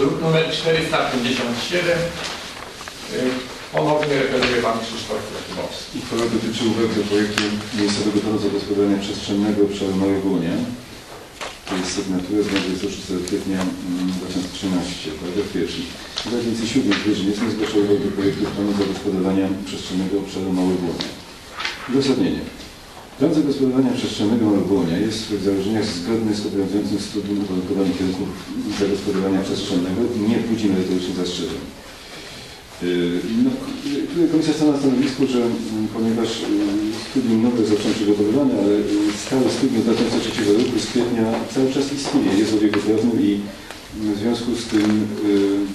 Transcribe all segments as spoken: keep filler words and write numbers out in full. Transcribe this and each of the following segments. Druk numer czterysta pięćdziesiąt siedem. Ponownie referuje pan Krzysztofowski. Uchwała dotyczy uwagi do projektu miejscowego planu zagospodarowania przestrzennego przy Małej Błonie. To jest sygnatura z dwudziestego szóstego kwietnia dwa tysiące trzynastego. Paragraf pierwszy. W radnicy siódmej Gryżynie nie zgłasza uwagi do projektu planu zagospodarowania przestrzennego przy Małej Błonie. Uzasadnienie. Plan zagospodarowania przestrzennego Małe Błonia jest w założeniach zgodny z obowiązującym studium uwarunkowań kierunków zagospodarowania przestrzennego i nie budzi merytorycznych zastrzeżeń. No, komisja stała na stanowisku, że ponieważ studium nowe zaczęło przygotowywane, ale stałe studium z dwa tysiące trzeciego roku z kwietnia cały czas istnieje, jest obiegotrawnym i w związku z tym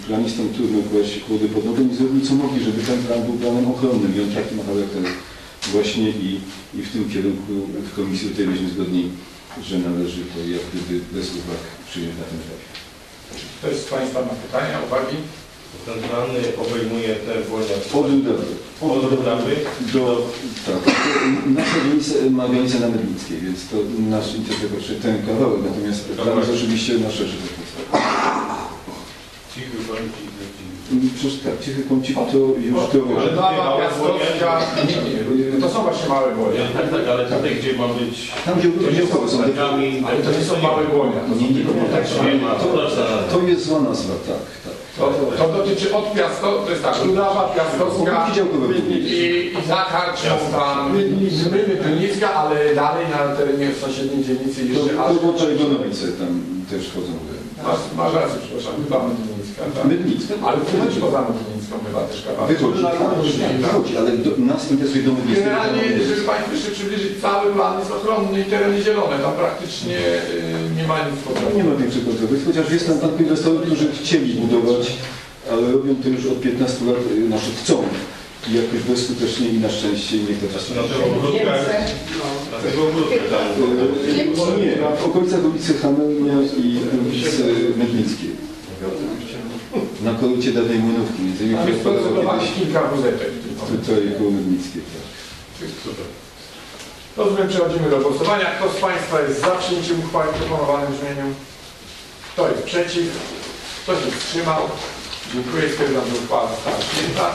planistom trudno kłaść kłody pod nogą i zrobili co mogli, żeby ten plan był planem ochronnym i on taki ma charakter. Właśnie i, i w tym kierunku w komisji tutaj byliśmy zgodni, że należy to jak gdyby bez uwag przyjąć na tym etapie. Czy ktoś z Państwa ma pytania, uwagi? Ten plan obejmuje te Błonia od Rudawy do... Tak, nasza granica ma granicę na Medlickiej, więc to nasz interpretuje ten kawałek, natomiast plan jest oczywiście na szerszy Cichy Kącik, Cichy Kącik. Cichy Kącik to już... Ale to są właśnie Małe Błonia. Tak, tak, ale tutaj gdzie ma być... Tam gdzie są są ale to nie są Małe Błonia. To jest zła nazwa, tak. To dotyczy od Piasto, to jest tak, Rudawa, Piastowska i zakarczą tam Gminy Tylnicka, ale dalej na terenie sąsiedniej dzielnicy jeszcze... Ale to Czerwonowice tam też chodzą. Masz rację, przepraszam, chyba Mydlińska, tak? Mydlińska? Ale wychodź poza Mydlińską chyba też kawa. Wychodzi, wychodzi, ale do, nas interesuje do Mydlińskiej. Generalnie, żeby Państwu jeszcze przybliżyć, cały plan jest ochronny i tereny zielone, tam praktycznie y, nie ma nic podobnego. Nie ma większych kontrowersji, chociaż jest tam takich inwestorów, którzy chcieli budować, ale robią to już od piętnastu lat, y, znaczy chcą. I jakoś bezskutecznie i na szczęście niech to czasem. Na tego ogródka? Na tego ogródka? Nie, w okolicach ulicy Hamelnia i ulicy Mydlickiej. Na korucie dawnej Młynówki. Między innymi kilka wózetek. Tutaj koło Mydlickiej, tak. Dobrze, przechodzimy do głosowania. Kto z Państwa jest za przyjęciem uchwały w proponowanym brzmieniu? Kto jest przeciw? Kto się wstrzymał? Dziękuję. Stwierdzam, że uchwała została przyjęta.